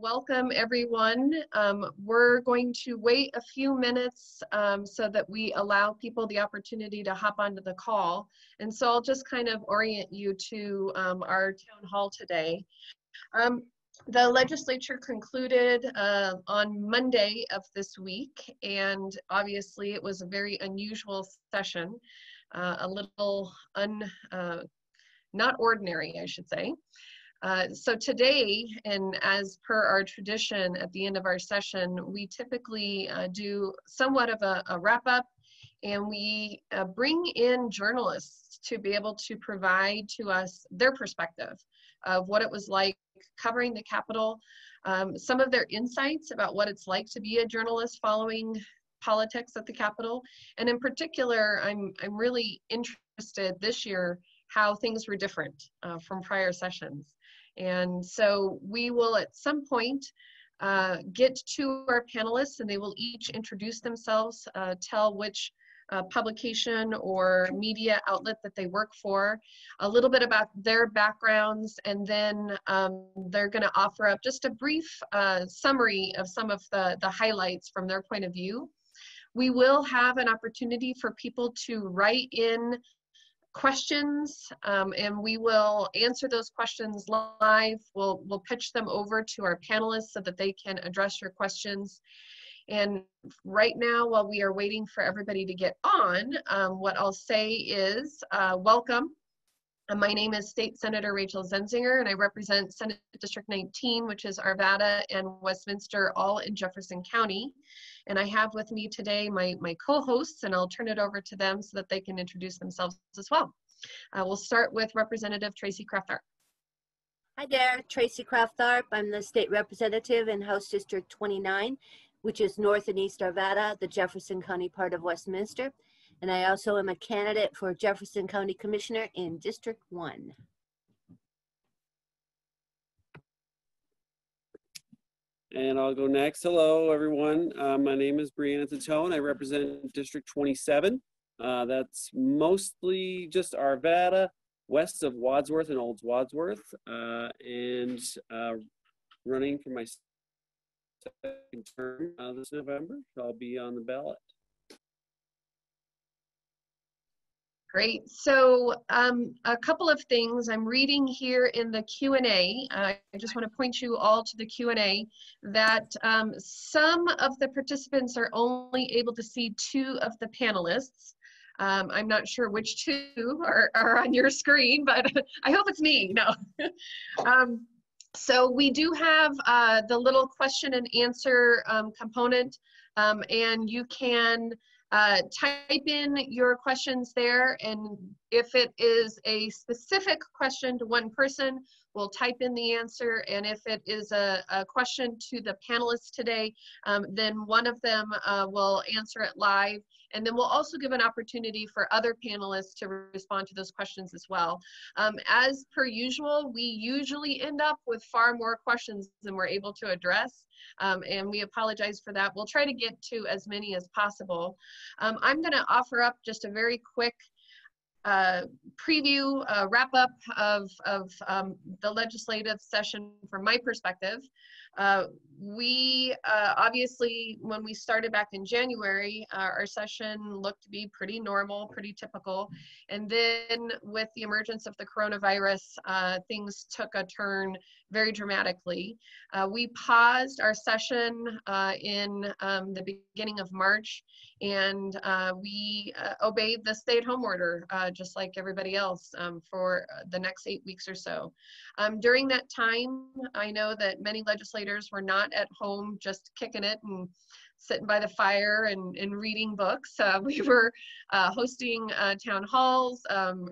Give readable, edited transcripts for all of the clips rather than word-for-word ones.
Welcome everyone. We're going to wait a few minutes so that we allow people the opportunity to hop onto the call. And so I'll just kind of orient you to our town hall today. The legislature concluded on Monday of this week, and obviously it was a very unusual session, a little not ordinary, I should say. So today, and as per our tradition at the end of our session, we typically do somewhat of a wrap-up, and we bring in journalists to be able to provide to us their perspective of what it was like covering the Capitol, some of their insights about what it's like to be a journalist following politics at the Capitol. And in particular, I'm really interested this year how things were different from prior sessions. And so we will at some point get to our panelists, and they will each introduce themselves, tell which publication or media outlet that they work for, a little bit about their backgrounds, and then they're going to offer up just a brief summary of some of the highlights from their point of view. We will have an opportunity for people to write in questions, and we will answer those questions live. We'll pitch them over to our panelists so that they can address your questions. And right now, while we are waiting for everybody to get on, what I'll say is welcome. My name is State Senator Rachel Zenzinger, and I represent Senate District 19, which is Arvada and Westminster, all in Jefferson County. And I have with me today my co-hosts, and I'll turn it over to them so that they can introduce themselves as well. We'll start with Representative Tracy Kraft-Tharp. Hi there, Tracy Kraft-Tharp. I'm the state representative in House District 29, which is north and east Arvada, the Jefferson County part of Westminster. And I also am a candidate for Jefferson County Commissioner in District 1. And I'll go next. Hello, everyone. My name is Brianna Titone. I represent District 27. That's mostly just Arvada, west of Wadsworth and Old Wadsworth, and running for my second term this November. So I'll be on the ballot. Great. So a couple of things I'm reading here in the Q&A. I just want to point you all to the Q&A that some of the participants are only able to see two of the panelists. I'm not sure which two are on your screen, but I hope it's me. No. So we do have the little question and answer component, and you can type in your questions there, and if it is a specific question to one person, we'll type in the answer, and if it is a question to the panelists today, then one of them will answer it live, and then we'll also give an opportunity for other panelists to respond to those questions as well. As per usual, we usually end up with far more questions than we're able to address. And we apologize for that. We'll try to get to as many as possible. I'm going to offer up just a very quick preview, wrap-up of the legislative session from my perspective. We obviously, when we started back in January, our session looked to be pretty normal, pretty typical. And then with the emergence of the coronavirus, things took a turn very dramatically. We paused our session in the beginning of March, and we obeyed the stay-at-home order, just like everybody else, for the next 8 weeks or so. During that time, I know that many legislators were not at home just kicking it and sitting by the fire and reading books. We were hosting town halls,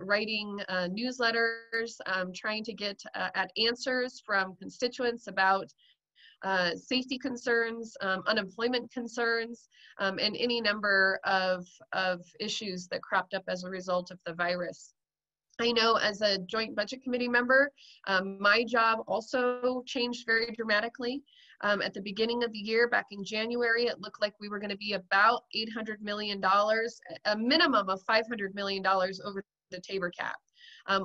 writing newsletters, trying to get at answers from constituents about safety concerns, unemployment concerns, and any number of issues that cropped up as a result of the virus. I know as a Joint Budget Committee member, my job also changed very dramatically. At the beginning of the year, back in January, it looked like we were going to be about $800 million, a minimum of $500 million over the TABOR cap.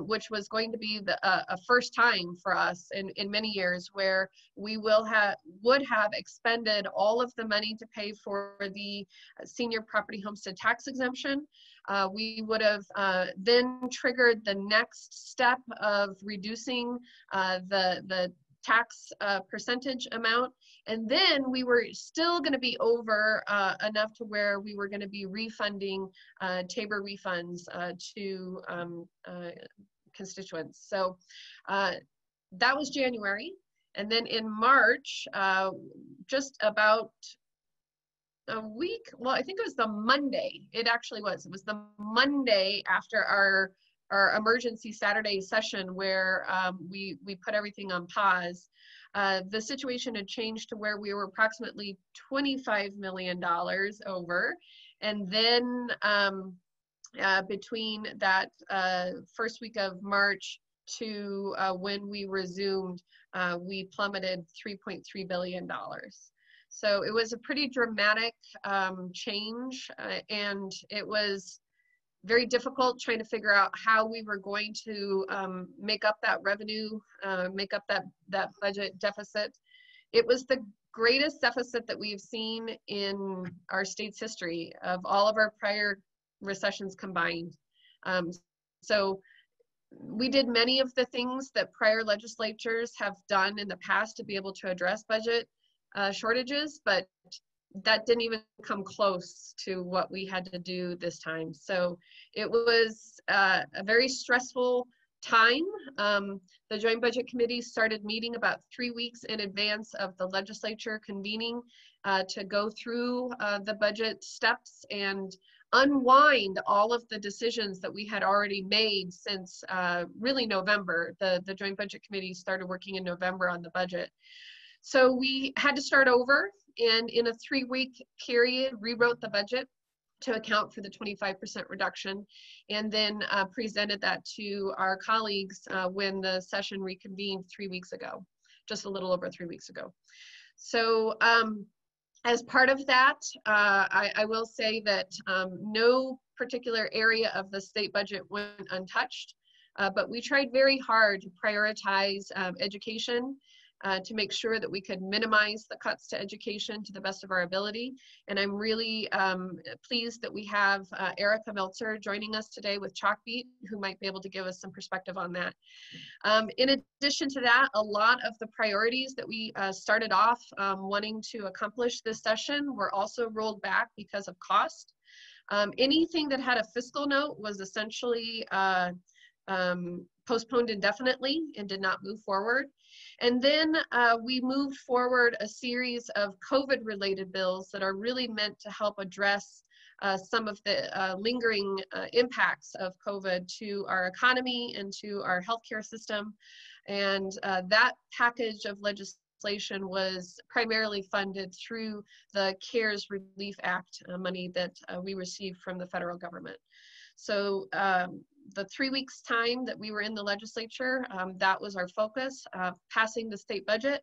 which was going to be a first time for us in many years where we would have expended all of the money to pay for the senior property homestead tax exemption. We would have then triggered the next step of reducing the tax percentage amount, and then we were still going to be over enough to where we were going to be refunding TABOR refunds to constituents. So that was January, and then in March, just about a week, well, I think it was the Monday, it was the Monday after our emergency Saturday session where we put everything on pause. The situation had changed to where we were approximately $25 million over. And then between that first week of March to when we resumed, we plummeted $3.3 billion. So it was a pretty dramatic change, and it was very difficult trying to figure out how we were going to make up that revenue, make up that budget deficit. It was the greatest deficit that we've seen in our state's history of all of our prior recessions combined. So we did many of the things that prior legislatures have done in the past to be able to address budget shortages, but that didn't even come close to what we had to do this time. So it was a very stressful time. The Joint Budget Committee started meeting about 3 weeks in advance of the legislature convening to go through the budget steps and unwind all of the decisions that we had already made since really November. The Joint Budget Committee started working in November on the budget. So we had to start over, and in a 3-week period, rewrote the budget to account for the 25% reduction, and then presented that to our colleagues when the session reconvened 3 weeks ago, just a little over 3 weeks ago. So as part of that, I will say that no particular area of the state budget went untouched, but we tried very hard to prioritize education, to make sure that we could minimize the cuts to education to the best of our ability. And I'm really pleased that we have Erica Meltzer joining us today with Chalkbeat, who might be able to give us some perspective on that. In addition to that, a lot of the priorities that we started off wanting to accomplish this session were also rolled back because of cost. Anything that had a fiscal note was essentially postponed indefinitely and did not move forward. And then we moved forward a series of COVID-related bills that are really meant to help address some of the lingering impacts of COVID to our economy and to our healthcare system. And that package of legislation was primarily funded through the CARES Relief Act money that we received from the federal government. So the 3 weeks time that we were in the legislature, that was our focus, passing the state budget,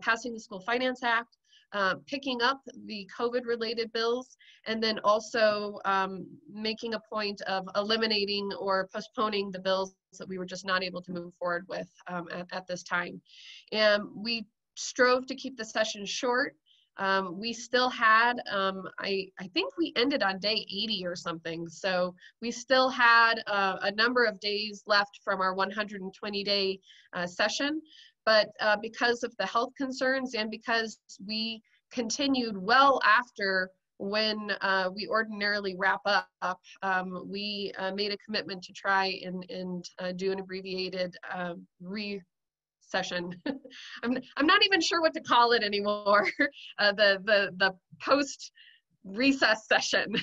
passing the School Finance Act, picking up the COVID-related bills, and then also making a point of eliminating or postponing the bills that we were just not able to move forward with at this time. And we strove to keep the session short. We still had, I think we ended on day 80 or something, so we still had a number of days left from our 120-day session, but because of the health concerns and because we continued well after when we ordinarily wrap up, we made a commitment to try and do an abbreviated session. I'm not even sure what to call it anymore. The post recess session.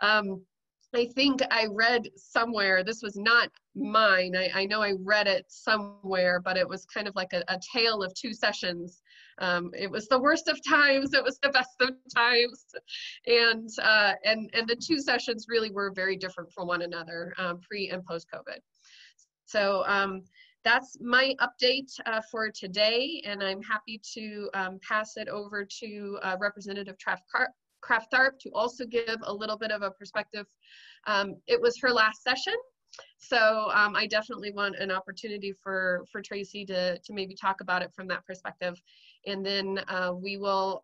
I think I read somewhere, this was not mine, I know I read it somewhere, but it was kind of like a tale of two sessions. It was the worst of times, it was the best of times, and the two sessions really were very different from one another, pre and post COVID. So that's my update for today, and I'm happy to pass it over to Representative Kraft-Tharp to also give a little bit of a perspective. It was her last session, So I definitely want an opportunity for Tracy to maybe talk about it from that perspective. And then we will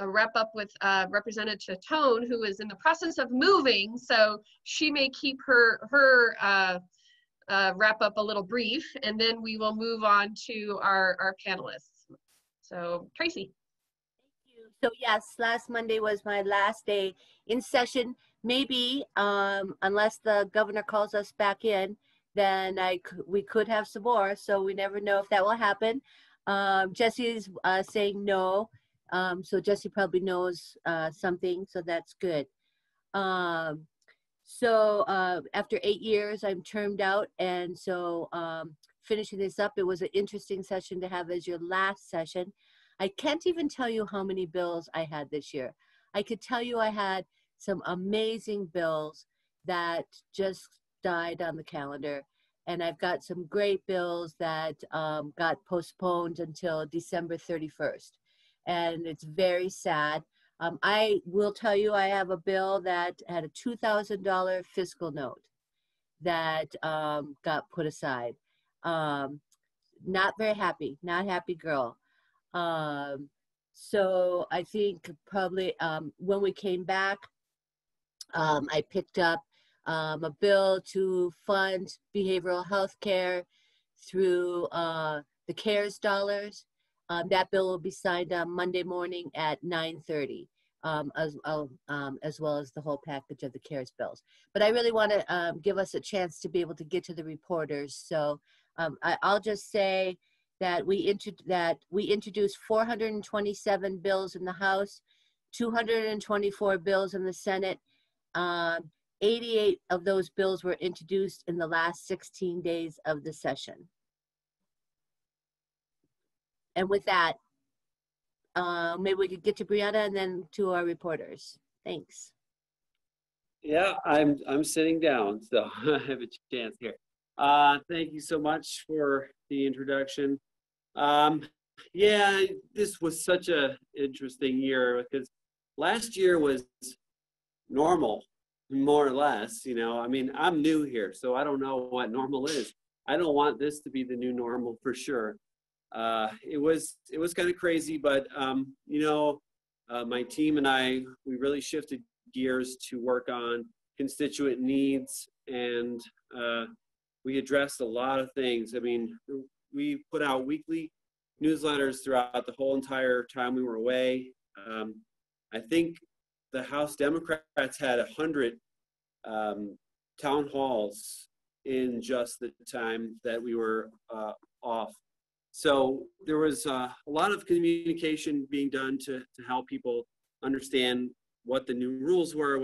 wrap up with Representative Titone, who is in the process of moving, so she may keep her wrap up a little brief, and then we will move on to our panelists. So Tracy. Thank you. So yes, last Monday was my last day in session. Maybe unless the governor calls us back in, then we could have some more, so we never know if that will happen. Jesse's saying no. So Jesse probably knows something, so that's good. So after 8 years, I'm termed out, and so finishing this up, it was an interesting session to have as your last session. I can't even tell you how many bills I had this year. I could tell you I had some amazing bills that just died on the calendar, and I've got some great bills that got postponed until December 31st. And it's very sad. I will tell you, I have a bill that had a $2,000 fiscal note that got put aside. Not very happy, not happy girl. So I think probably when we came back, I picked up a bill to fund behavioral health care through the CARES dollars. That bill will be signed on Monday morning at 9:30, as well as the whole package of the CARES bills. But I really want to give us a chance to be able to get to the reporters. So I'll just say that we introduced 427 bills in the House, 224 bills in the Senate. 88 of those bills were introduced in the last 16 days of the session. And with that, maybe we could get to Brianna and then to our reporters. Thanks. Yeah, I'm sitting down, so I have a chance here. Thank you so much for the introduction. Yeah, this was such an interesting year, because last year was normal, more or less. You know, I mean, I'm new here, so I don't know what normal is. I don't want this to be the new normal for sure. It was kind of crazy, but you know, my team and I, we really shifted gears to work on constituent needs, and we addressed a lot of things. I mean, we put out weekly newsletters throughout the whole entire time we were away. I think the House Democrats had 100 town halls in just the time that we were off. So there was a lot of communication being done to help people understand what the new rules were,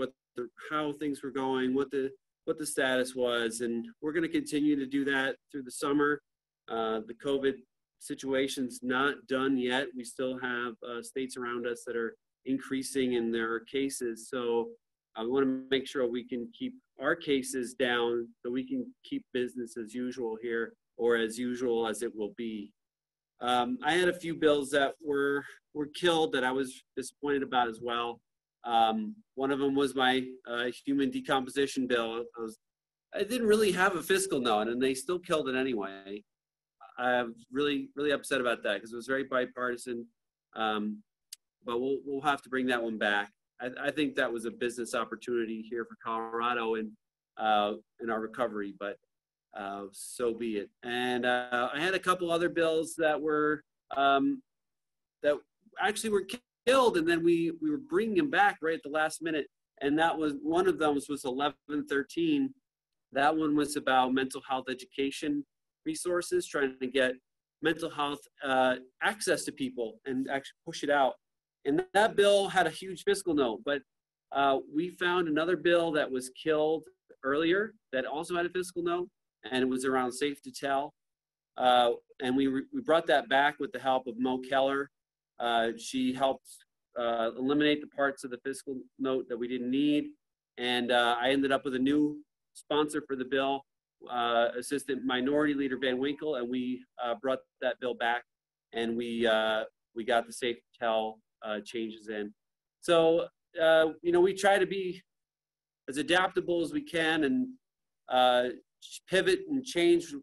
how things were going, what the status was, and we're going to continue to do that through the summer. The COVID situation's not done yet. We still have states around us that are increasing in their cases, so I want to make sure we can keep our cases down so we can keep business as usual here, or as usual as it will be. I had a few bills that were killed that I was disappointed about as well. One of them was my human decomposition bill. I didn't really have a fiscal note, and they still killed it anyway. I'm really, really upset about that because it was very bipartisan, but we'll have to bring that one back. I think that was a business opportunity here for Colorado in our recovery, but so be it. And I had a couple other bills that were that actually were killed, and then we were bringing them back right at the last minute. And that was one of those was 1113. That one was about mental health education resources, trying to get mental health access to people and actually push it out. And that bill had a huge fiscal note, but we found another bill that was killed earlier that also had a fiscal note, and it was around Safe to Tell. And we brought that back with the help of Mo Keller. She helped eliminate the parts of the fiscal note that we didn't need. And I ended up with a new sponsor for the bill, Assistant Minority Leader Van Winkle, and we brought that bill back, and we got the Safe to Tell changes in. So, you know, we try to be as adaptable as we can, and pivot and change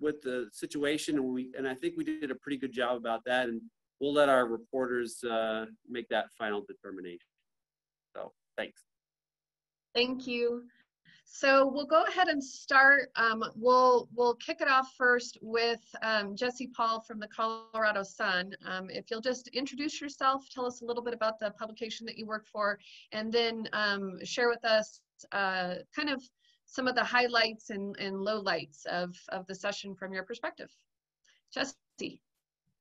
with the situation, and I think we did a pretty good job about that, and we'll let our reporters make that final determination. So thanks. Thank you. So we'll go ahead and start. We'll kick it off first with Jesse Paul from the Colorado Sun. If you'll just introduce yourself, tell us a little bit about the publication that you work for, and then share with us kind of some of the highlights and lowlights of the session from your perspective. Jesse.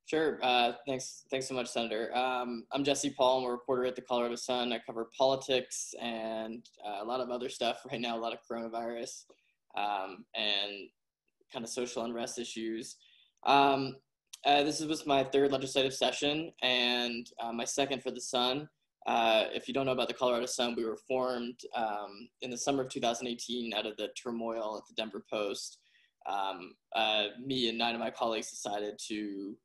Sure. Thanks so much, Senator. I'm Jesse Paul. I'm a reporter at the Colorado Sun. I cover politics and a lot of other stuff right now, a lot of coronavirus and kind of social unrest issues. This was my third legislative session and my second for the Sun. If you don't know about the Colorado Sun, we were formed in the summer of 2018 out of the turmoil at the Denver Post. Me and 9 of my colleagues decided to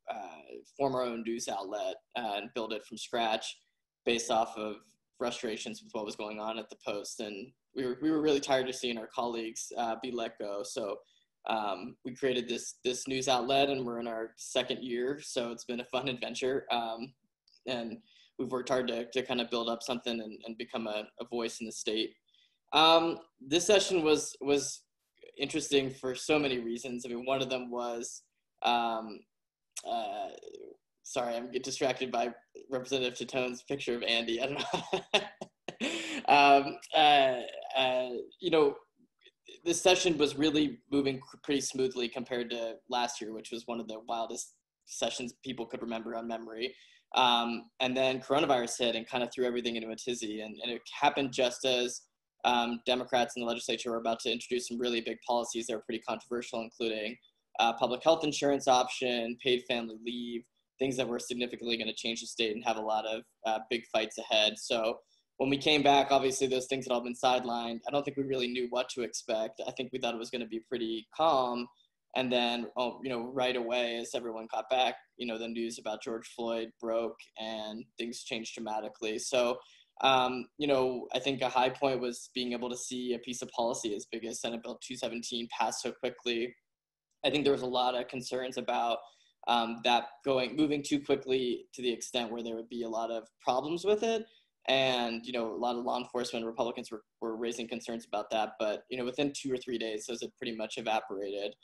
form our own news outlet and build it from scratch based off of frustrations with what was going on at the Post. And we were really tired of seeing our colleagues be let go. So we created this news outlet, and we're in our second year. So it's been a fun adventure. And we've worked hard to kind of build up something and become a voice in the state. This session was interesting for so many reasons. I mean, one of them was, sorry, I'm getting distracted by Representative Titone's picture of Andy. I don't know. You know, this session was really moving pretty smoothly compared to last year, which was one of the wildest sessions people could remember on memory. And then coronavirus hit and kind of threw everything into a tizzy, and it happened just as Democrats in the legislature were about to introduce some really big policies that are pretty controversial, including public health insurance option, paid family leave, things that were significantly going to change the state and have a lot of big fights ahead. So when we came back, obviously those things had all been sidelined. I don't think we really knew what to expect. I think we thought it was going to be pretty calm. And then, you know, right away, as everyone got back, you know, the news about George Floyd broke and things changed dramatically. So, you know, I think a high point was being able to see a piece of policy as big as Senate Bill 217 pass so quickly. I think there was a lot of concerns about that moving too quickly to the extent where there would be a lot of problems with it. And, you know, a lot of law enforcement Republicans were raising concerns about that. But, you know, within 2 or 3 days, those had pretty much evaporated.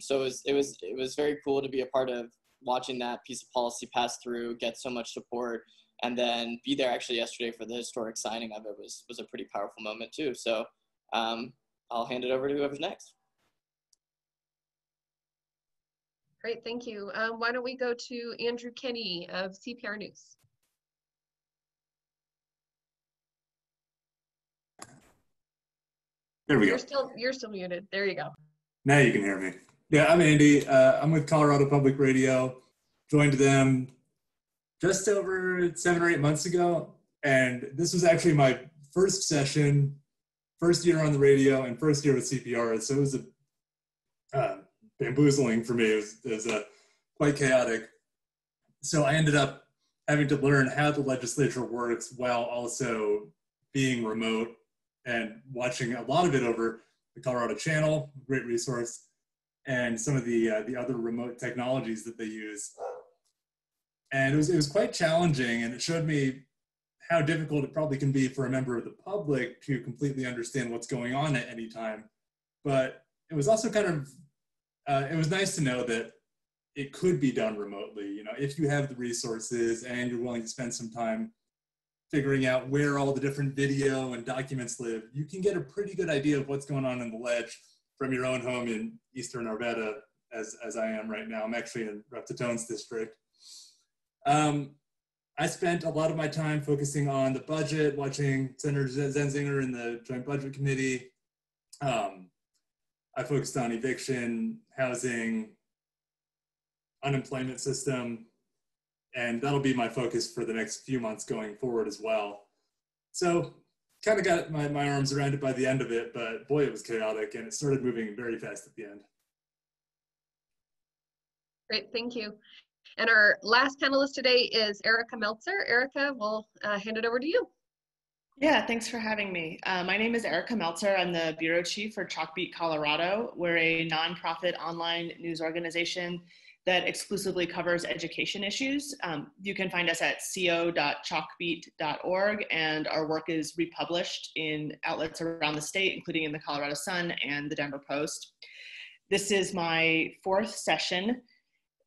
So it was very cool to be a part of watching that piece of policy pass through, get so much support, and then be there actually yesterday for the historic signing of it was a pretty powerful moment too. So I'll hand it over to whoever's next. Great, thank you. Why don't we go to Andrew Kenney of CPR News. There we go. You're still muted, there you go. Now you can hear me. Yeah, I'm Andy. I'm with Colorado Public Radio. Joined them just over 7 or 8 months ago. And this was actually my first session, first year on the radio, and first year with CPR. So it was a bamboozling for me. It was quite chaotic. So I ended up having to learn how the legislature works while also being remote and watching a lot of it over the Colorado Channel, great resource, and some of the other remote technologies that they use. And it was quite challenging, and it showed me how difficult it probably can be for a member of the public to completely understand what's going on at any time. But it was also kind of, it was nice to know that it could be done remotely. You know, if you have the resources and you're willing to spend some time figuring out where all the different video and documents live, you can get a pretty good idea of what's going on in the ledge from your own home in Eastern Arvada, as I am right now. I'm actually in Rep. Titone's district. I spent a lot of my time focusing on the budget, watching Senator Zenzinger in the Joint Budget Committee. I focused on eviction, housing, unemployment system, and that'll be my focus for the next few months going forward as well. So kind of got my arms around it by the end of it, but boy, it was chaotic, and it started moving very fast at the end. Great, thank you. And our last panelist today is Erica Meltzer. Erica, we'll hand it over to you. Yeah, thanks for having me. My name is Erica Meltzer. I'm the Bureau Chief for Chalkbeat, Colorado. We're a nonprofit online news organization that exclusively covers education issues. You can find us at co.chalkbeat.org, and our work is republished in outlets around the state, including in the Colorado Sun and the Denver Post. This is my fourth session,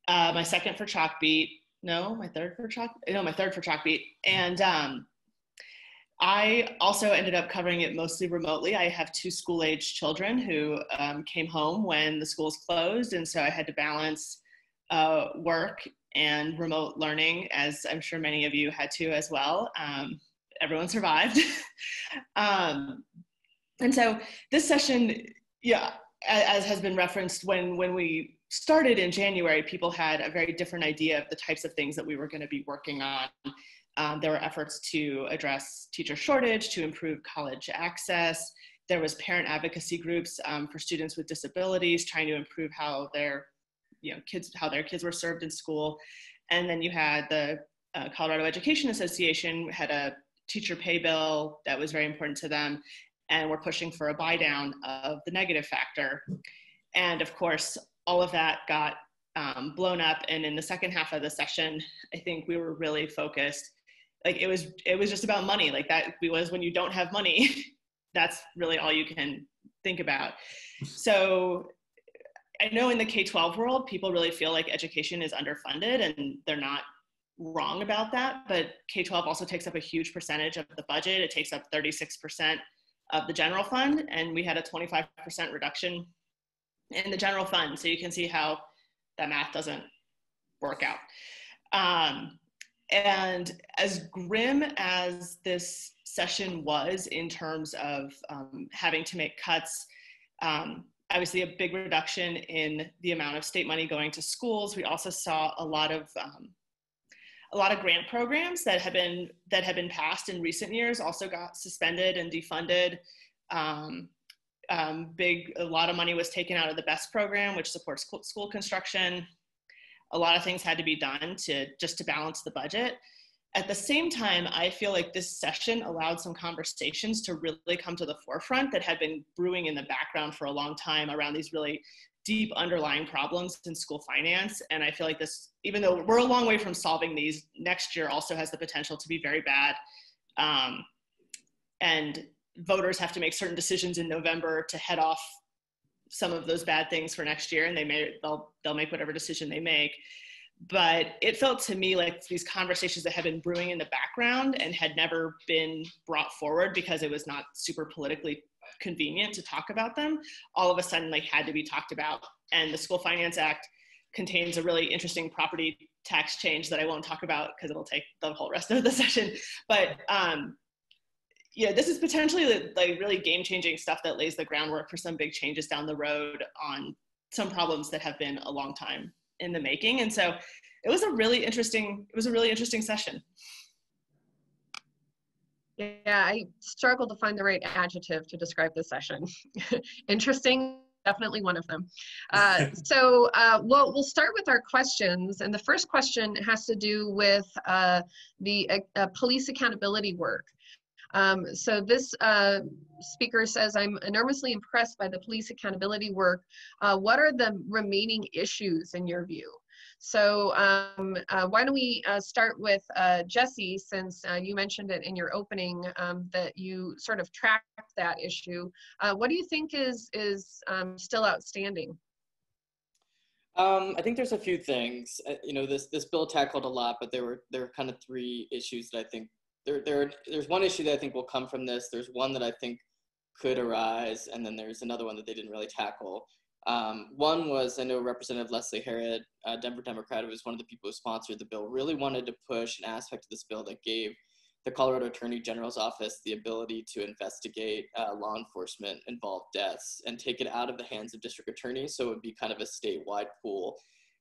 my second for Chalkbeat. No, my third for Chalkbeat. No, my third for Chalkbeat. And I also ended up covering it mostly remotely. I have two school-age children who came home when the schools closed, and so I had to balance work and remote learning, as I'm sure many of you had to as well. Everyone survived. And so this session, yeah, as has been referenced, when we started in January, people had a very different idea of the types of things that we were going to be working on. There were efforts to address teacher shortage, to improve college access. There was parent advocacy groups for students with disabilities, trying to improve how their kids were served in school. And then you had the Colorado Education Association had a teacher pay bill that was very important to them, and we're pushing for a buy down of the negative factor. And of course, all of that got blown up. And in the second half of the session, I think we were really focused. Like it was just about money. Like that was when you don't have money, that's really all you can think about. So I know in the K-12 world, people really feel like education is underfunded, and they're not wrong about that, but K-12 also takes up a huge percentage of the budget. It takes up 36% of the general fund, and we had a 25% reduction in the general fund. So you can see how that math doesn't work out. And as grim as this session was in terms of having to make cuts, obviously a big reduction in the amount of state money going to schools. We also saw a lot of grant programs that had been passed in recent years also got suspended and defunded. A lot of money was taken out of the BEST program, which supports school construction. A lot of things had to be done just to balance the budget. At the same time, I feel like this session allowed some conversations to really come to the forefront that had been brewing in the background for a long time around these really deep underlying problems in school finance. And I feel like this, even though we're a long way from solving these, next year also has the potential to be very bad. And voters have to make certain decisions in November to head off some of those bad things for next year. And they'll make whatever decision they make. But it felt to me like these conversations that had been brewing in the background and had never been brought forward because it was not super politically convenient to talk about them, all of a sudden like had to be talked about. And the School Finance Act contains a really interesting property tax change that I won't talk about because it'll take the whole rest of the session. But yeah, this is potentially like really game-changing stuff that lays the groundwork for some big changes down the road on some problems that have been a long time in the making. And so it was a really interesting session. Yeah, I struggled to find the right adjective to describe this session. Interesting, definitely one of them. We'll start with our questions. And the first question has to do with the police accountability work. So this speaker says, I'm enormously impressed by the police accountability work. What are the remaining issues in your view? So why don't we start with Jesse, since you mentioned it in your opening that you sort of tracked that issue. What do you think is still outstanding? I think there's a few things. This bill tackled a lot, but there were kind of three issues that I think. There's one issue that I think will come from this. There's one that I think could arise, and then there's another one that they didn't really tackle. One was, I know Representative Leslie Herod, Denver Democrat, who was one of the people who sponsored the bill, really wanted to push an aspect of this bill that gave the Colorado Attorney General's office the ability to investigate law enforcement involved deaths and take it out of the hands of district attorneys, so it would be kind of a statewide pool.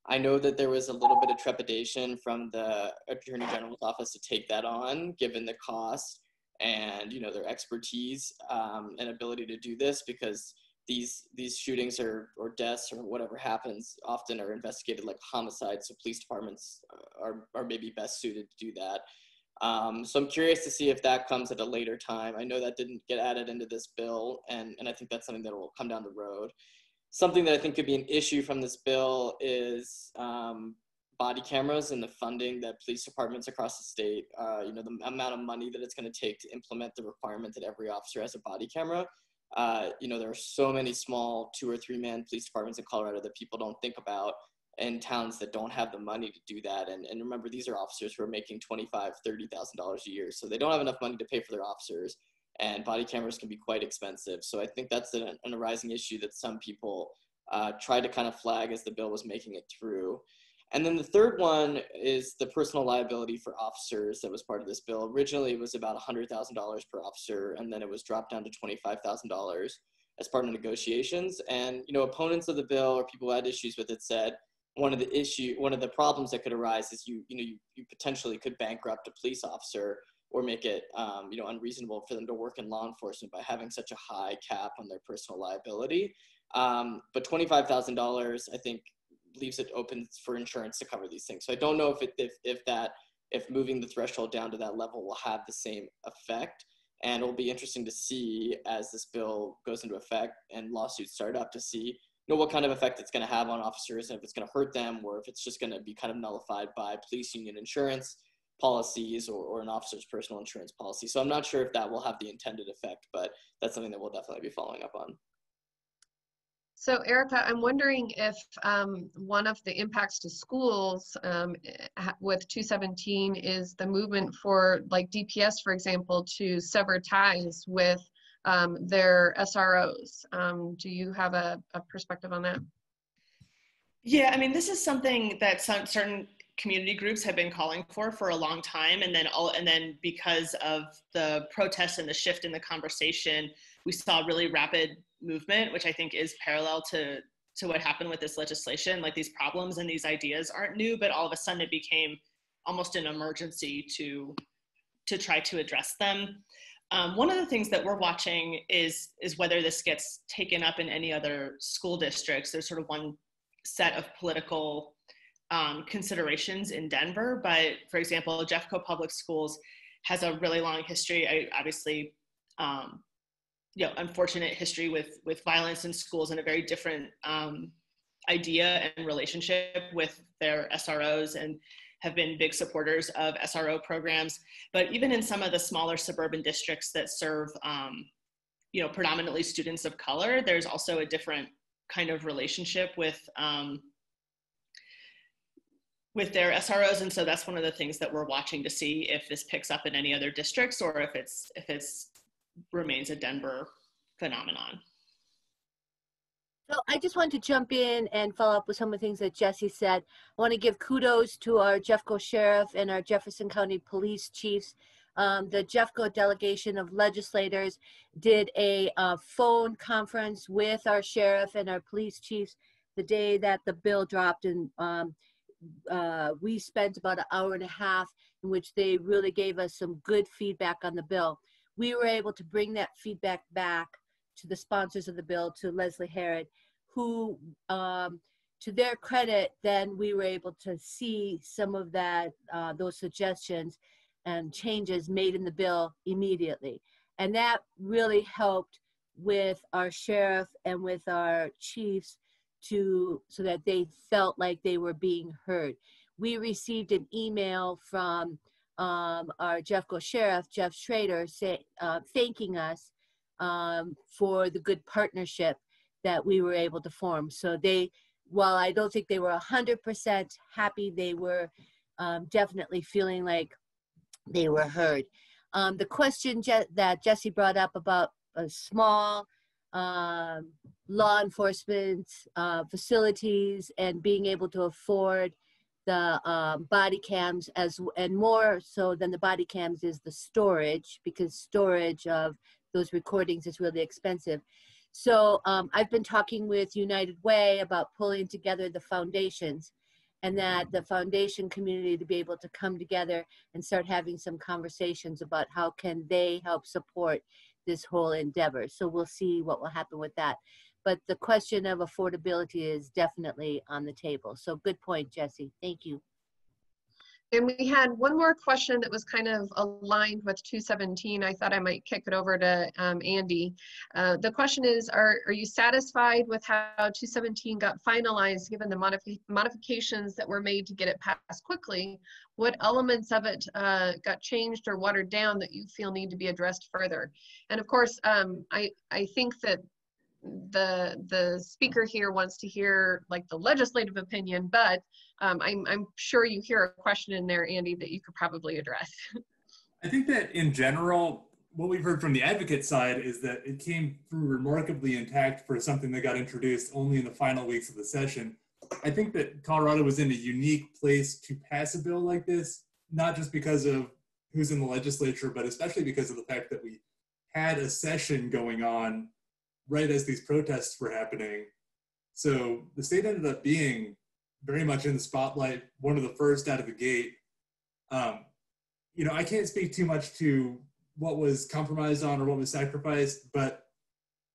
I know that there was a little bit of trepidation from the Attorney General's office to take that on, given the cost and their expertise and ability to do this, because these shootings or deaths or whatever happens often are investigated like homicides, so police departments are maybe best suited to do that. So I'm curious to see if that comes at a later time. I know that didn't get added into this bill, and I think that's something that will come down the road. Something that I think could be an issue from this bill is body cameras and the funding that police departments across the state, you know, the amount of money that it's going to take to implement the requirement that every officer has a body camera. You know, there are so many small 2- or 3-man police departments in Colorado that people don't think about, in towns that don't have the money to do that. And remember, these are officers who are making $25,000, $30,000 a year. So they don't have enough money to pay for their officers, and body cameras can be quite expensive. So I think that's an arising issue that some people tried to kind of flag as the bill was making it through. And then the third one is the personal liability for officers that was part of this bill. Originally, it was about $100,000 per officer, and then it was dropped down to $25,000 as part of negotiations. And, you know, opponents of the bill or people who had issues with it said, one of the problems that could arise is you potentially could bankrupt a police officer or make it you know, unreasonable for them to work in law enforcement by having such a high cap on their personal liability. But $25,000 I think leaves it open for insurance to cover these things. So I don't know if moving the threshold down to that level will have the same effect. And it'll be interesting to see as this bill goes into effect and lawsuits start up to see, know what kind of effect it's going to have on officers, and if it's going to hurt them, or if it's just going to be kind of nullified by police union insurance policies or an officer's personal insurance policy. So I'm not sure if that will have the intended effect, but that's something that we'll definitely be following up on. So Erica, I'm wondering if one of the impacts to schools with 217 is the movement for, like, DPS, for example, to sever ties with their SROs. Do you have a perspective on that? Yeah, I mean, this is something that certain community groups have been calling for a long time, and then because of the protests and the shift in the conversation, we saw really rapid movement, which I think is parallel to what happened with this legislation. Like, these problems and these ideas aren't new, but all of a sudden it became almost an emergency to try to address them. One of the things that we're watching is whether this gets taken up in any other school districts. There's sort of one set of political considerations in Denver, but for example, Jeffco Public Schools has a really long history, unfortunate history with violence in schools, and a very different idea and relationship with their SROs, and have been big supporters of SRO programs. But even in some of the smaller suburban districts that serve, predominantly students of color, there's also a different kind of relationship with their SROs. And so that's one of the things that we're watching to see if this picks up in any other districts, or if it remains a Denver phenomenon. So I just wanted to jump in and follow up with some of the things that Jesse said. I want to give kudos to our Jeffco Sheriff and our Jefferson County Police Chiefs. The Jeffco delegation of legislators did a phone conference with our Sheriff and our Police Chiefs the day that the bill dropped, and we spent about an hour and a half in which they really gave us some good feedback on the bill. We were able to bring that feedback back to the sponsors of the bill, to Leslie Herod, who, to their credit, then we were able to see some of that, those suggestions and changes made in the bill immediately. And that really helped with our sheriff and with our chiefs so that they felt like they were being heard. We received an email from our Jeffco Sheriff, Jeff Schrader, thanking us for the good partnership that we were able to form. So while I don't think they were 100% happy, they were definitely feeling like they were heard. The question that Jesse brought up about small law enforcement facilities and being able to afford the body cams, and more so than the body cams is the storage, because storage of those recordings is really expensive. So I've been talking with United Way about pulling together the foundations, and that the foundation community to be able to come together and start having some conversations about how can they help support this whole endeavor. So we'll see what will happen with that. But the question of affordability is definitely on the table. So good point, Jesse. Thank you. And we had one more question that was kind of aligned with 217. I thought I might kick it over to Andy. The question is, are you satisfied with how 217 got finalized given the modifications that were made to get it passed quickly? What elements of it got changed or watered down that you feel need to be addressed further? And of course, I think that the speaker here wants to hear like the legislative opinion, but I'm sure you hear a question in there, Andy, that you could probably address. I think that in general, what we've heard from the advocate side is that it came through remarkably intact for something that got introduced only in the final weeks of the session. I think that Colorado was in a unique place to pass a bill like this, not just because of who's in the legislature, but especially because of the fact that we had a session going on right as these protests were happening. So the state ended up being very much in the spotlight, one of the first out of the gate. You know, I can't speak too much to what was compromised on or what was sacrificed, but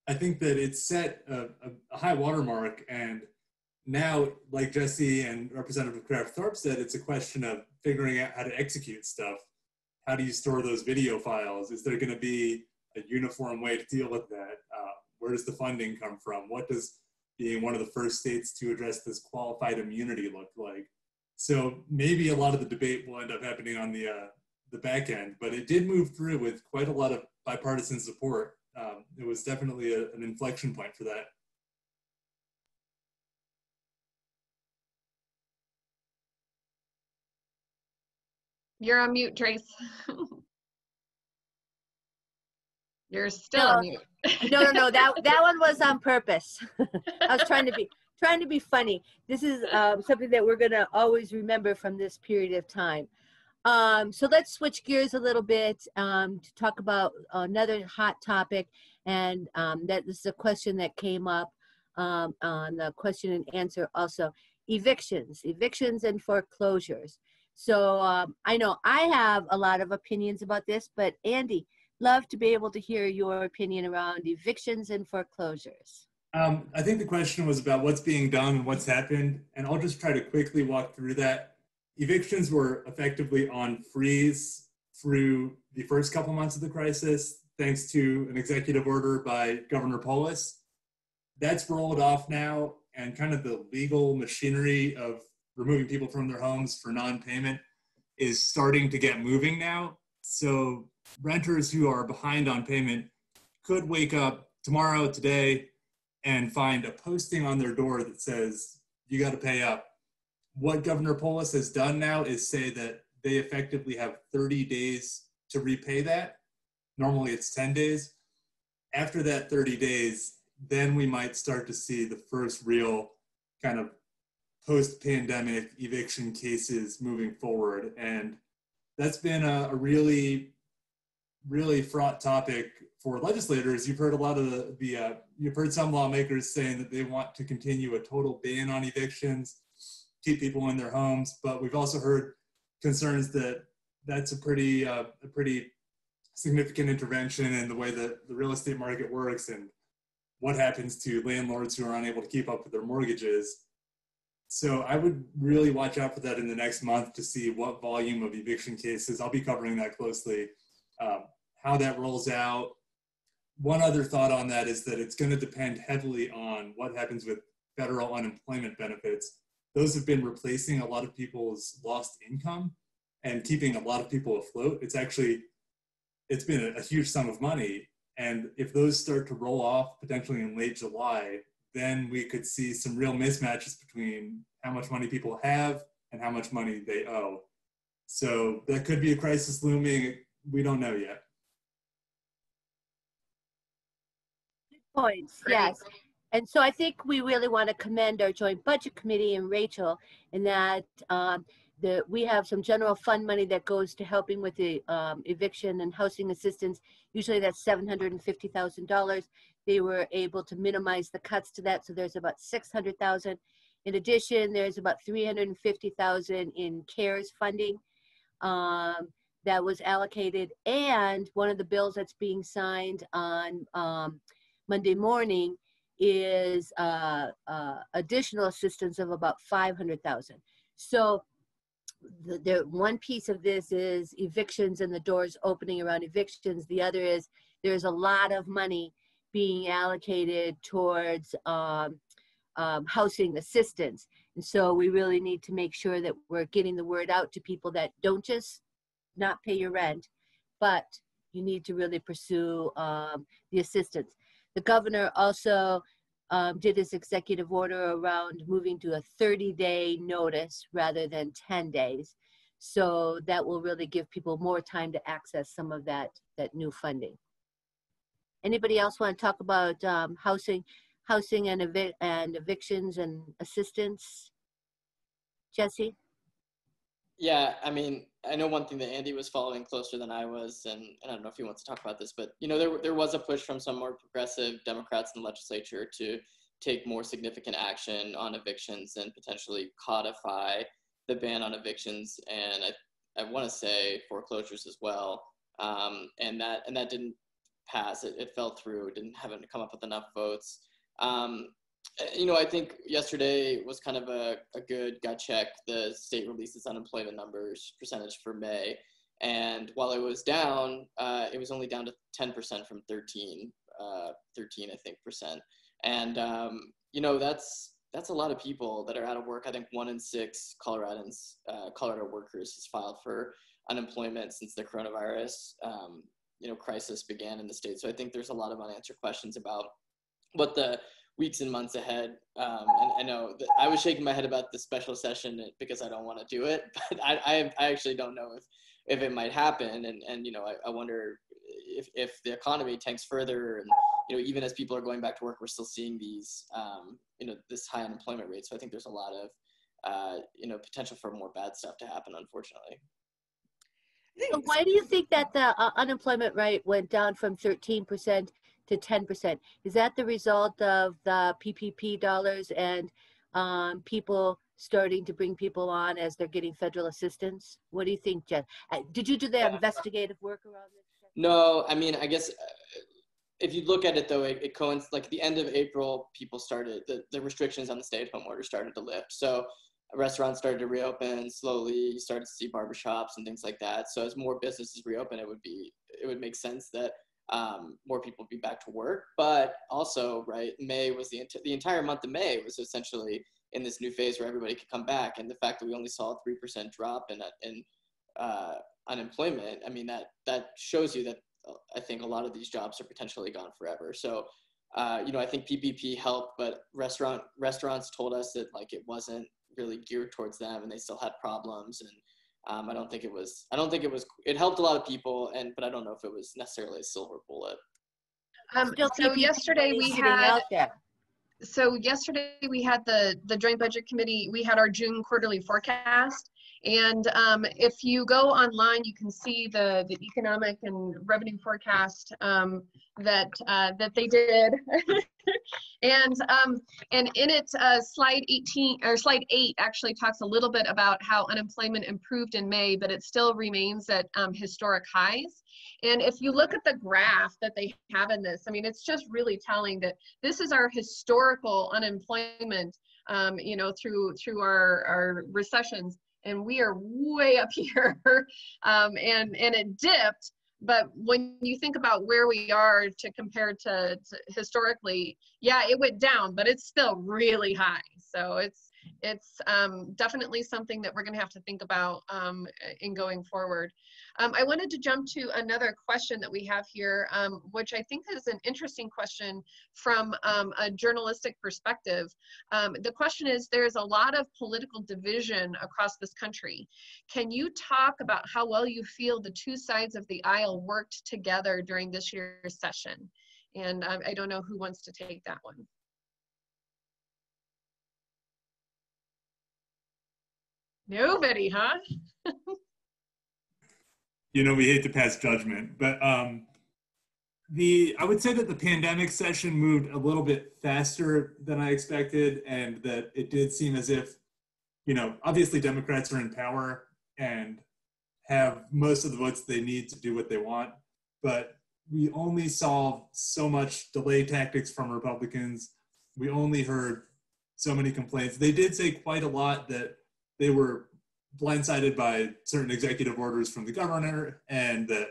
I think that it set a high watermark. And now, like Jesse and Representative Kraft-Tharp said, it's a question of figuring out how to execute stuff. How do you store those video files? Is there gonna be a uniform way to deal with that? Where does the funding come from? What does being one of the first states to address this qualified immunity look like? So maybe a lot of the debate will end up happening on the back end, but it did move through with quite a lot of bipartisan support. It was definitely an inflection point for that. You're on mute, Trace. You're still on mute. No. That one was on purpose. I was trying to be funny. This is something that we're going to always remember from this period of time. So let's switch gears a little bit to talk about another hot topic, and that this is a question that came up on the question and answer also: evictions and foreclosures. So I know I have a lot of opinions about this, but Andy, love to be able to hear your opinion around evictions and foreclosures. I think the question was about what's being done and what's happened, and I'll just try to quickly walk through that. Evictions were effectively on freeze through the first couple months of the crisis, thanks to an executive order by Governor Polis. That's rolled off now, and kind of the legal machinery of removing people from their homes for non-payment is starting to get moving now. So renters who are behind on payment could wake up tomorrow, today, and find a posting on their door that says, you got to pay up. What Governor Polis has done now is say that they effectively have 30 days to repay that. Normally it's 10 days. After that 30 days, then we might start to see the first real kind of post-pandemic eviction cases moving forward. And that's been a really, really fraught topic for legislators. You've heard a lot of you've heard some lawmakers saying that they want to continue a total ban on evictions, keep people in their homes, but we've also heard concerns that that's a pretty significant intervention in the way that the real estate market works and what happens to landlords who are unable to keep up with their mortgages. So I would really watch out for that in the next month to see what volume of eviction cases. I'll be covering that closely, how that rolls out. One other thought on that is that it's going to depend heavily on what happens with federal unemployment benefits. Those have been replacing a lot of people's lost income and keeping a lot of people afloat. It's been a huge sum of money. And if those start to roll off potentially in late July, then we could see some real mismatches between how much money people have and how much money they owe. So that could be a crisis looming. We don't know yet. Good points, yes. And so I think we really want to commend our Joint Budget Committee and Rachel in that we have some general fund money that goes to helping with the eviction and housing assistance. Usually that's $750,000. They were able to minimize the cuts to that, so there's about $600,000. In addition, there's about $350,000 in CARES funding that was allocated. And one of the bills that's being signed on Monday morning is additional assistance of about $500,000. So the one piece of this is evictions and the doors opening around evictions. The other is there's a lot of money being allocated towards housing assistance. And so we really need to make sure that we're getting the word out to people that don't just not pay your rent, but you need to really pursue the assistance. The governor also did his executive order around moving to a 30-day notice rather than 10 days. So that will really give people more time to access some of that new funding. Anybody else want to talk about housing and evictions and assistance? Jesse? Yeah, I mean, I know one thing that Andy was following closer than I was, and I don't know if he wants to talk about this, but you know, there was a push from some more progressive Democrats in the legislature to take more significant action on evictions and potentially codify the ban on evictions, and I want to say foreclosures as well, and that didn't pass. It fell through. It didn't have come up with enough votes. You know, I think yesterday was kind of a good gut check. The state released its unemployment numbers percentage for May. And while it was down, it was only down to 10% from 13%. And, you know, that's a lot of people that are out of work. I think 1 in 6 Coloradans, Colorado workers has filed for unemployment since the coronavirus, you know, crisis began in the state. So I think there's a lot of unanswered questions about what the weeks and months ahead. And I know that I was shaking my head about the special session because I don't want to do it, but I actually don't know if it might happen. And you know, I wonder if the economy tanks further, and, you know, even as people are going back to work, we're still seeing these, you know, this high unemployment rate. So I think there's a lot of, you know, potential for more bad stuff to happen, unfortunately. So why do you think that the unemployment rate went down from 13% to 10%? Is that the result of the PPP dollars and people starting to bring people on as they're getting federal assistance? What do you think, Jeff? Did you do the investigative work around this? No, I mean, I guess if you look at it though, it coincides, like the end of April, people started, the restrictions on the stay-at-home order started to lift. So restaurants started to reopen slowly. You started to see barbershops and things like that. So as more businesses reopen, it would make sense that more people would be back to work. But also, right, May was the entire month of May was essentially in this new phase where everybody could come back. And the fact that we only saw a 3% drop in unemployment, I mean, that shows you that I think a lot of these jobs are potentially gone forever. So, you know, I think PPP helped, but restaurants told us that like it wasn't really geared towards them, and they still had problems. And it helped a lot of people, but I don't know if it was necessarily a silver bullet. So yesterday we had the Joint Budget Committee, we had our June quarterly forecast. And if you go online, you can see the economic and revenue forecast that they did. And in it, slide 18 or slide 8 actually talks a little bit about how unemployment improved in May, but it still remains at historic highs. And if you look at the graph that they have in this, I mean, it's just really telling that this is our historical unemployment, you know, through our recessions. And we are way up here, and it dipped. But when you think about where we are to compare to historically, yeah, it went down, but it's still really high. So it's definitely something that we're going to have to think about in going forward. I wanted to jump to another question that we have here, which I think is an interesting question from a journalistic perspective. The question is, there's a lot of political division across this country. Can you talk about how well you feel the two sides of the aisle worked together during this year's session? And I don't know who wants to take that one. Nobody, huh? You know, we hate to pass judgment, but I would say that the pandemic session moved a little bit faster than I expected, and that it did seem as if, you know, obviously Democrats are in power and have most of the votes they need to do what they want, but we only saw so much delay tactics from Republicans. We only heard so many complaints. They did say quite a lot that they were blindsided by certain executive orders from the governor, and that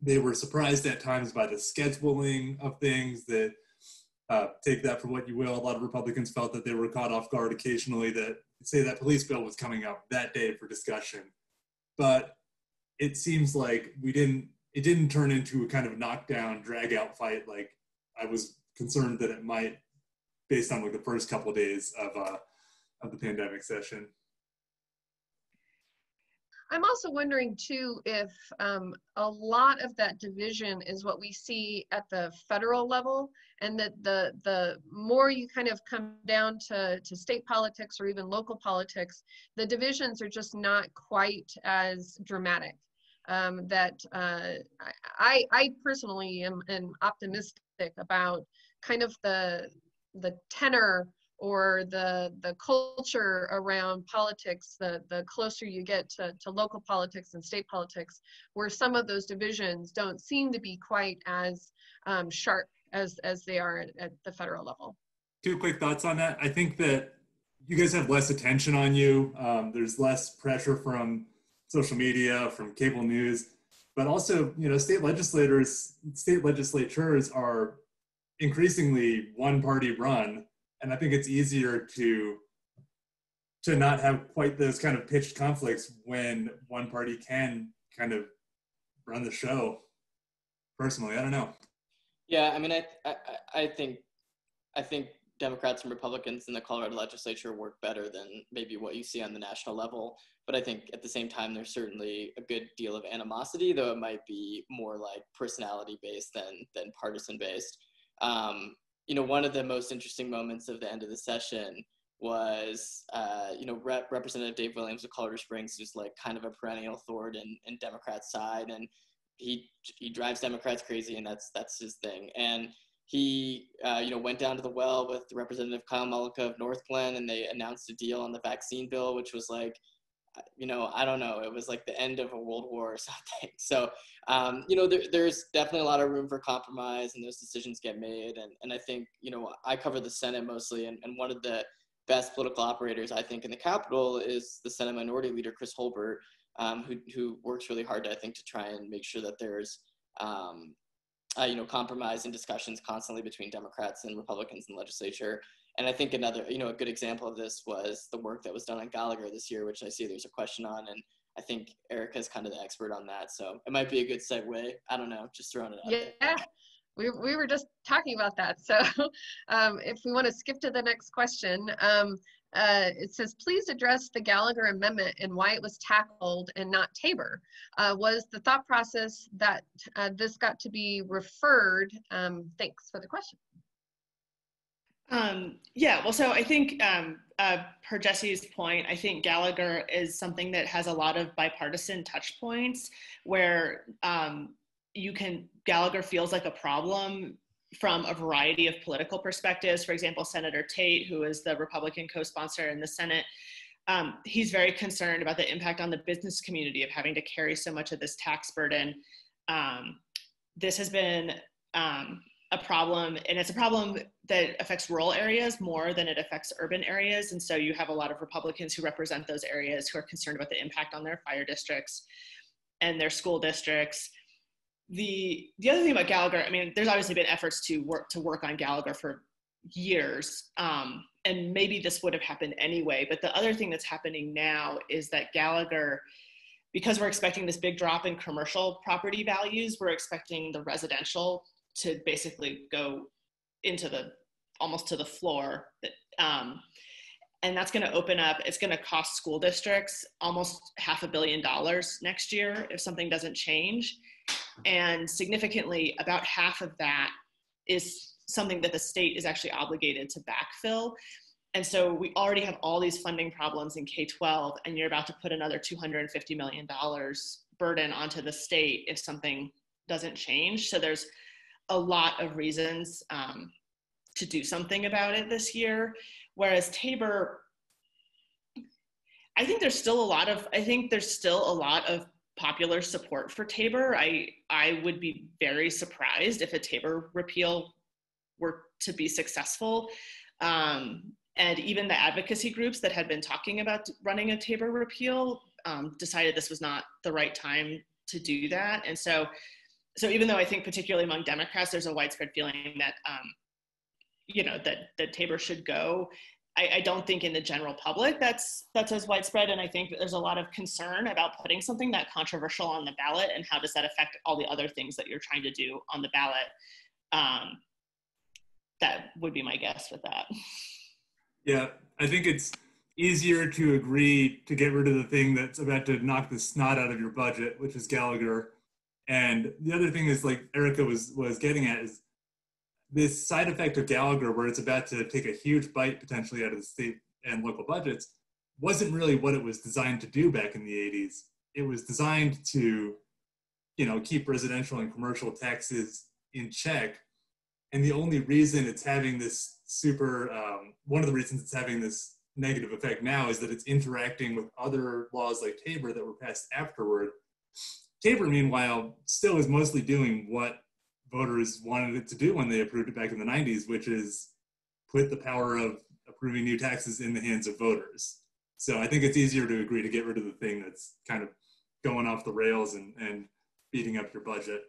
they were surprised at times by the scheduling of things that take that for what you will. A lot of Republicans felt that they were caught off guard occasionally that, say, that police bill was coming up that day for discussion. But it seems like it didn't turn into a kind of knockdown, drag out fight like I was concerned that it might, based on like the first couple of days of the pandemic session. I'm also wondering too if a lot of that division is what we see at the federal level, and that the more you kind of come down to state politics or even local politics, the divisions are just not quite as dramatic. I personally am optimistic about kind of the tenor or the culture around politics, the closer you get to local politics and state politics, where some of those divisions don't seem to be quite as sharp as they are at the federal level. Two quick thoughts on that. I think that you guys have less attention on you. There's less pressure from social media, from cable news, but also, you know, state legislatures are increasingly one-party run. And I think it's easier to not have quite those kind of pitched conflicts when one party can kind of run the show. Personally, I don't know. Yeah, I mean, I think Democrats and Republicans in the Colorado legislature work better than maybe what you see on the national level. But I think at the same time, there's certainly a good deal of animosity, though it might be more like personality-based than partisan-based. You know, one of the most interesting moments of the end of the session was, you know, Representative Dave Williams of Colorado Springs, who's like kind of a perennial thorn in Democrats' side, and he drives Democrats crazy, and that's his thing. And he, you know, went down to the well with Representative Kyle Mullica of North Glen, and they announced a deal on the vaccine bill, which was like, you know, I don't know, it was like the end of a world war or something. So, you know, there's definitely a lot of room for compromise, and those decisions get made. And I think, you know, I cover the Senate mostly, and one of the best political operators, I think, in the Capitol is the Senate Minority Leader, Chris Holbert, who works really hard, I think, to try and make sure that there's, you know, compromise and discussions constantly between Democrats and Republicans in the legislature. And I think another, you know, a good example of this was the work that was done on Gallagher this year, which I see there's a question on, and I think Erica's kind of the expert on that. So it might be a good segue. I don't know, just throwing it out there. Yeah, we were just talking about that. So if we want to skip to the next question, it says, please address the Gallagher amendment and why it was tackled and not TABOR. Was the thought process that this got to be referred? Thanks for the question. Yeah, well, so I think per Jesse's point, I think Gallagher is something that has a lot of bipartisan touch points where Gallagher feels like a problem from a variety of political perspectives. For example, Senator Tate, who is the Republican co-sponsor in the Senate, he's very concerned about the impact on the business community of having to carry so much of this tax burden. This has been a problem, and it's a problem that affects rural areas more than it affects urban areas. And so you have a lot of Republicans who represent those areas who are concerned about the impact on their fire districts and their school districts. The other thing about Gallagher, I mean, there's obviously been efforts to work on Gallagher for years, and maybe this would have happened anyway. But the other thing that's happening now is that Gallagher, because we're expecting this big drop in commercial property values, we're expecting the residential to basically go into almost to the floor. And that's gonna open up, it's gonna cost school districts almost $500 million next year if something doesn't change. And significantly, about half of that is something that the state is actually obligated to backfill. And so we already have all these funding problems in K-12, and you're about to put another $250 million burden onto the state if something doesn't change. So there's a lot of reasons to do something about it this year. Whereas TABOR, I think there's still a lot of popular support for TABOR. I would be very surprised if a TABOR repeal were to be successful. And even the advocacy groups that had been talking about running a TABOR repeal decided this was not the right time to do that. And so even though I think particularly among Democrats, there's a widespread feeling that, you know, that TABOR should go, I don't think in the general public that's as widespread. And I think there's a lot of concern about putting something that controversial on the ballot and how does that affect all the other things that you're trying to do on the ballot. That would be my guess with that. Yeah, I think it's easier to agree to get rid of the thing that's about to knock the snot out of your budget, which is Gallagher. And the other thing is, like Erica was getting at, is this side effect of Gallagher, where it's about to take a huge bite potentially out of the state and local budgets, wasn't really what it was designed to do back in the 80s. It was designed to, you know, keep residential and commercial taxes in check. And the only reason it's having this super, one of the reasons it's having this negative effect now is that it's interacting with other laws like TABOR that were passed afterward. TABOR, meanwhile, still is mostly doing what voters wanted it to do when they approved it back in the 90s, which is put the power of approving new taxes in the hands of voters. So I think it's easier to agree to get rid of the thing that's kind of going off the rails and beating up your budget.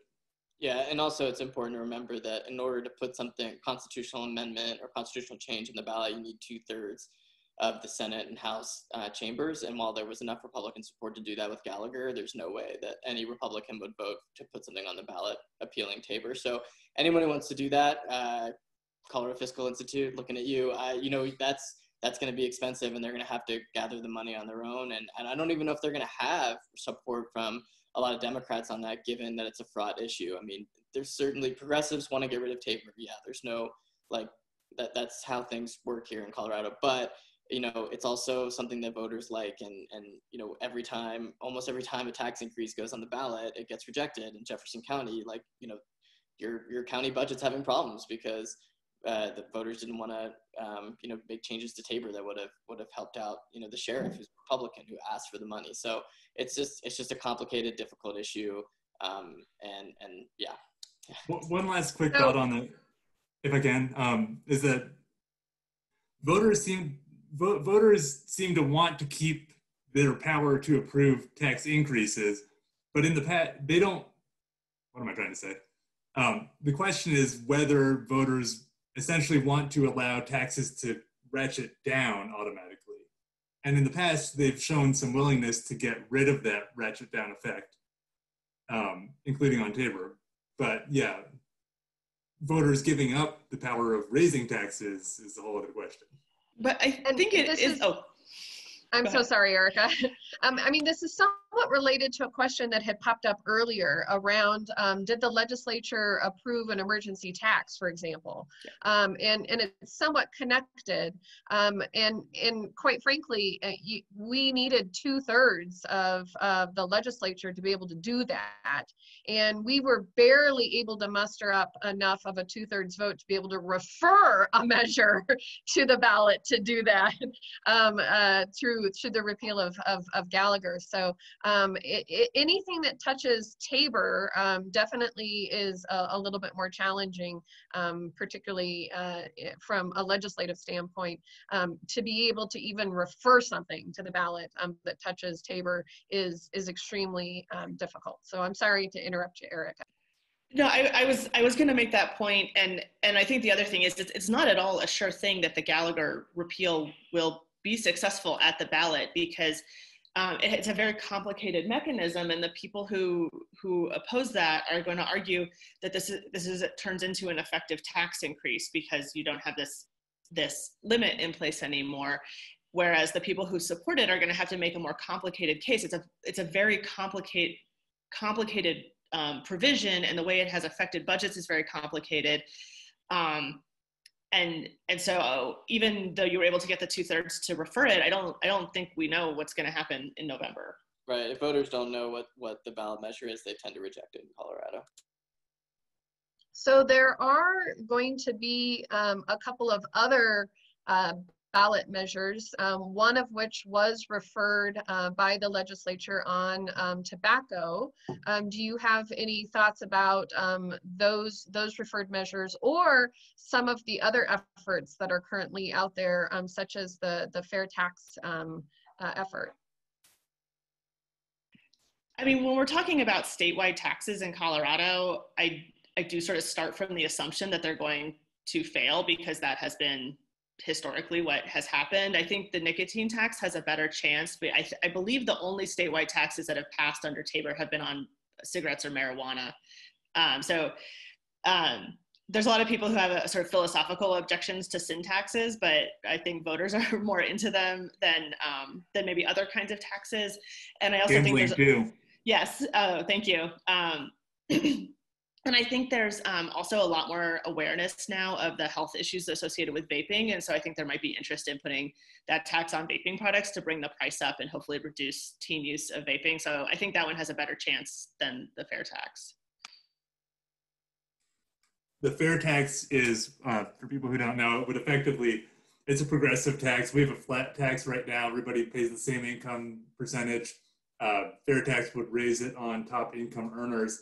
Yeah, and also it's important to remember that in order to put something, constitutional amendment or constitutional change in the ballot, you need 2/3 of the Senate and House chambers. And while there was enough Republican support to do that with Gallagher, there's no way that any Republican would vote to put something on the ballot appealing TABOR. So anyone who wants to do that, Colorado Fiscal Institute, looking at you, you know, that's going to be expensive and they're going to have to gather the money on their own. And I don't even know if they're going to have support from a lot of Democrats on that, given that it's a fraud issue. I mean, there's certainly progressives want to get rid of TABOR. Yeah, there's no, like, that's how things work here in Colorado. But, you know, it's also something that voters like. And you know, every time, almost every time a tax increase goes on the ballot, it gets rejected. In Jefferson County, like, you know, your county budget's having problems because the voters didn't want to, you know, make changes to TABOR that would have helped out, you know, the sheriff who's Republican who asked for the money. So it's just a complicated, difficult issue, and yeah. One last quick thought on that, if I can, is that voters seem to want to keep their power to approve tax increases, but in the past they don't. What am I trying to say? The question is whether voters essentially want to allow taxes to ratchet down automatically. And in the past, they've shown some willingness to get rid of that ratchet down effect, including on TABOR. But yeah, voters giving up the power of raising taxes is a whole other question. But I think it is, I'm so sorry, Erica. I mean, this is somewhat related to a question that had popped up earlier around, did the legislature approve an emergency tax, for example? And it's somewhat connected. And quite frankly, we needed 2/3 of the legislature to be able to do that. And we were barely able to muster up enough of a 2/3 vote to be able to refer a measure to the ballot to do that through the repeal of Gallagher. So anything that touches TABOR definitely is a little bit more challenging, particularly from a legislative standpoint. To be able to even refer something to the ballot that touches TABOR is extremely difficult. So I'm sorry to interrupt you, Erica. No, I was going to make that point, and I think the other thing is it's not at all a sure thing that the Gallagher repeal will be successful at the ballot, because it's a very complicated mechanism, and the people who oppose that are going to argue that it turns into an effective tax increase because you don't have this limit in place anymore. Whereas the people who support it are going to have to make a more complicated case. It's a very complicated provision, and the way it has affected budgets is very complicated. And so even though you were able to get the 2/3 to refer it, I don't think we know what's going to happen in November. Right. If voters don't know what the ballot measure is, they tend to reject it in Colorado. So there are going to be a couple of other ballot measures, one of which was referred by the legislature on tobacco. Do you have any thoughts about those referred measures or some of the other efforts that are currently out there, such as the fair tax effort? I mean, when we're talking about statewide taxes in Colorado, I do sort of start from the assumption that they're going to fail, because that has been historically what has happened. I think the nicotine tax has a better chance, but I believe the only statewide taxes that have passed under TABOR have been on cigarettes or marijuana. There's a lot of people who have a sort of philosophical objections to sin taxes, but I think voters are more into them than maybe other kinds of taxes. And I also think there's, yes, thank you. And I think there's also a lot more awareness now of the health issues associated with vaping. And so I think there might be interest in putting that tax on vaping products to bring the price up and hopefully reduce teen use of vaping. So I think that one has a better chance than the fair tax. The fair tax is, for people who don't know, but effectively it's a progressive tax. We have a flat tax right now. Everybody pays the same income percentage. Fair tax would raise it on top income earners.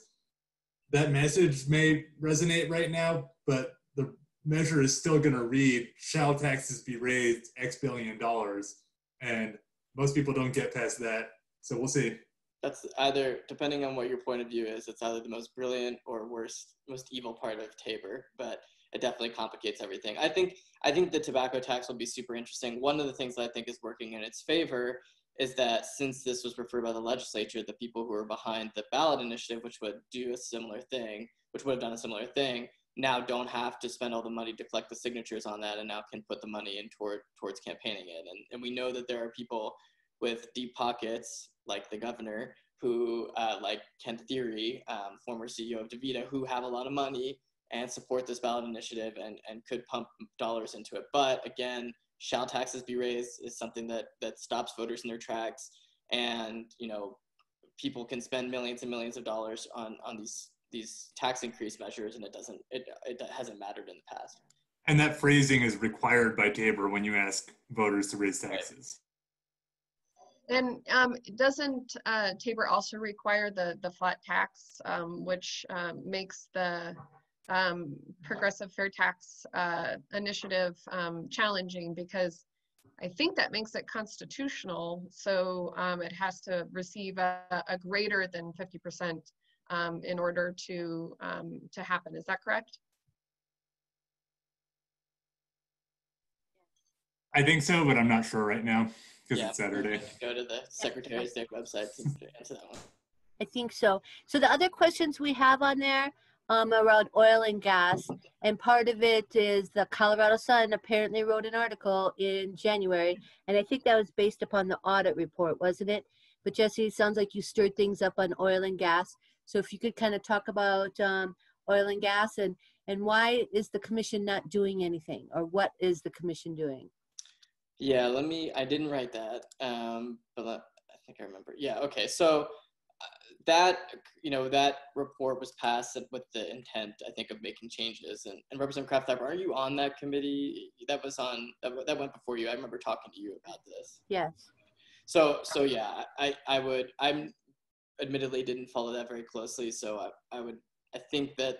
That message may resonate right now, but the measure is still going to read, shall taxes be raised X billion dollars? And most people don't get past that. So we'll see. That's either, depending on what your point of view is, it's either the most brilliant or worst, most evil part of TABOR, but it definitely complicates everything. I think the tobacco tax will be super interesting. One of the things that I think is working in its favor is that since this was referred by the legislature, the people who were behind the ballot initiative, which would have done a similar thing, now don't have to spend all the money to collect the signatures on that, and now can put the money in towards campaigning it. And we know that there are people with deep pockets, like the governor, who, like Ken Theory, former CEO of DaVita, who have a lot of money and support this ballot initiative and could pump dollars into it. But again, shall taxes be raised is something that stops voters in their tracks. And, you know, people can spend millions and millions of dollars on these tax increase measures, and it hasn't mattered in the past. And that phrasing is required by TABOR when you ask voters to raise taxes. Right. And doesn't TABOR also require the flat tax, which makes the progressive fair tax initiative challenging, because I think that makes it constitutional, so it has to receive a greater than 50% in order to happen. Is that correct? I think so, but I'm not sure right now because it's Saturday. Go to the Secretary of State website to answer that one. I think so. So the other questions we have on there around oil and gas, and part of it is the Colorado Sun apparently wrote an article in January, and I think that was based upon the audit report, wasn't it? But Jesse, it sounds like you stirred things up on oil and gas, so if you could kind of talk about oil and gas and why is the commission not doing anything, or what is the commission doing? Yeah, I didn't write that, but I think I remember. Yeah, okay, so that report was passed with the intent, I think, of making changes. And Representative Kraft-Tharp, are you on that committee? That went before you. I remember talking to you about this. Yes. So yeah, I'm admittedly didn't follow that very closely. So I think that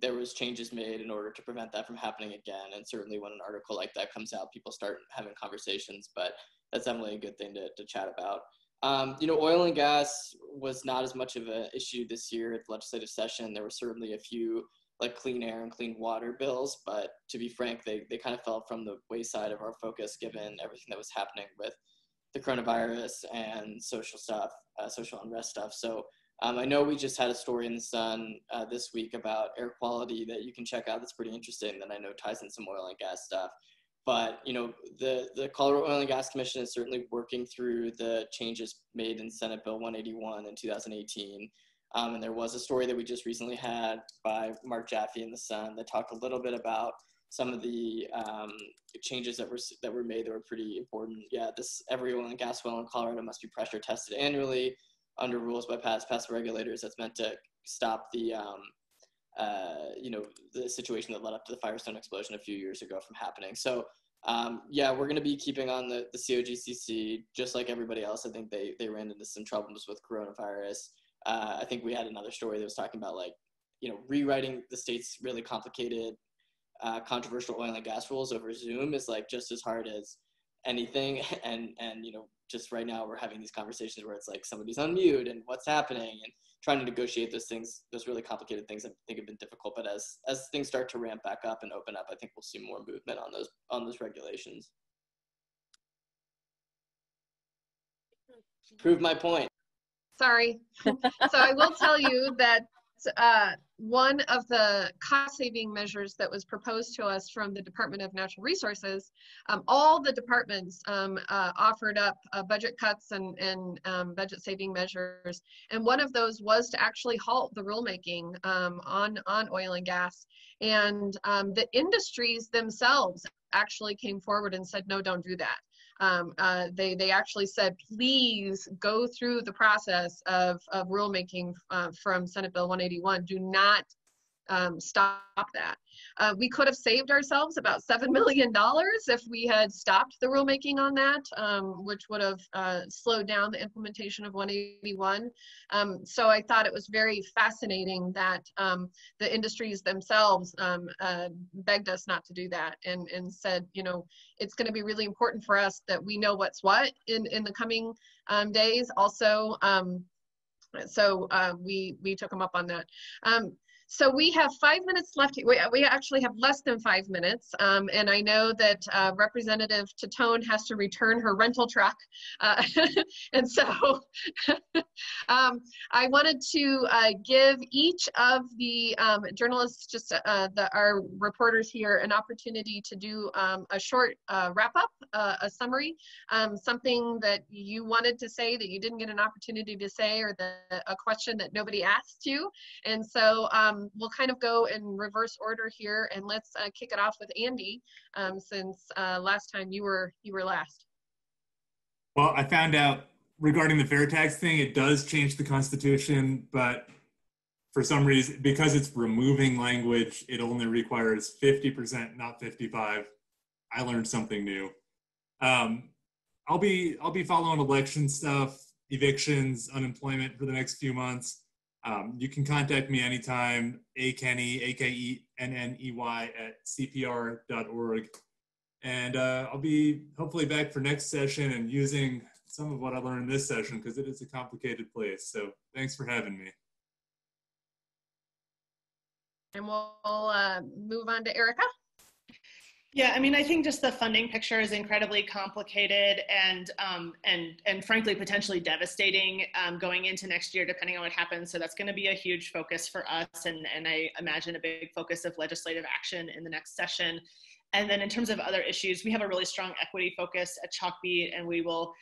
there was changes made in order to prevent that from happening again. And certainly when an article like that comes out, people start having conversations, but that's definitely a good thing to chat about. Oil and gas was not as much of an issue this year at the legislative session. There were certainly a few like clean air and clean water bills, but to be frank, they kind of fell from the wayside of our focus given everything that was happening with the coronavirus and social unrest stuff. So I know we just had a story in the Sun this week about air quality that you can check out. That's pretty interesting, that I know ties in some oil and gas stuff. But, the Colorado Oil and Gas Commission is certainly working through the changes made in Senate Bill 181 in 2018. And there was a story that we just recently had by Mark Jaffe in the Sun that talked a little bit about some of the changes that were made that were pretty important. Yeah, every oil and gas well in Colorado must be pressure tested annually under rules by past regulators. That's meant to stop the the situation that led up to the Firestone explosion a few years ago from happening. So Yeah, we're going to be keeping on the COGCC, just like everybody else. I think they ran into some troubles with coronavirus. I think we had another story that was talking about, like, you know, rewriting the state's really complicated, controversial oil and gas rules over Zoom is like just as hard as anything. And, you know, just right now we're having these conversations where it's like somebody's on mute and what's happening and trying to negotiate those things, those really complicated things I think have been difficult. But as things start to ramp back up and open up, I think we'll see more movement on those regulations. Prove my point. Sorry. So I will tell you that one of the cost-saving measures that was proposed to us from the Department of Natural Resources, all the departments offered up budget cuts and budget-saving measures, and one of those was to actually halt the rulemaking on oil and gas. And the industries themselves actually came forward and said, no, don't do that. They actually said, please go through the process of rulemaking from Senate Bill 181. Do not stop that. We could have saved ourselves about $7 million if we had stopped the rulemaking on that, which would have slowed down the implementation of 181. So I thought it was very fascinating that the industries themselves begged us not to do that and said, you know, it's going to be really important for us that we know what's what in the coming days also. So we took them up on that. So we have 5 minutes left. We actually have less than 5 minutes. And I know that Representative Titone has to return her rental truck. And so I wanted to give each of the journalists, just our reporters here, an opportunity to do a short wrap up, a summary, something that you wanted to say that you didn't get an opportunity to say, or a question that nobody asked you. And so we'll kind of go in reverse order here, and let's kick it off with Andy, since last time you were last. Well, I found out regarding the fair tax thing, it does change the Constitution, but for some reason, because it's removing language, it only requires 50%, not 55. I learned something new. I'll be following election stuff, evictions, unemployment for the next few months. You can contact me anytime, akenney, A-K-E-N-N-E-Y @cpr.org. And I'll be hopefully back for next session and using some of what I learned this session, because it is a complicated place. So thanks for having me. And we'll move on to Erica. Yeah, I mean, I think just the funding picture is incredibly complicated and frankly, potentially devastating going into next year, depending on what happens. So that's going to be a huge focus for us, and I imagine a big focus of legislative action in the next session. And then in terms of other issues, we have a really strong equity focus at Chalkbeat, and we will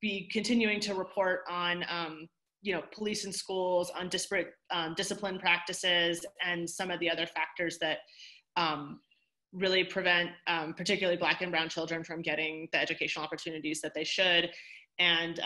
be continuing to report on you know, police and schools, on disparate discipline practices, and some of the other factors that really prevent particularly Black and brown children from getting the educational opportunities that they should. And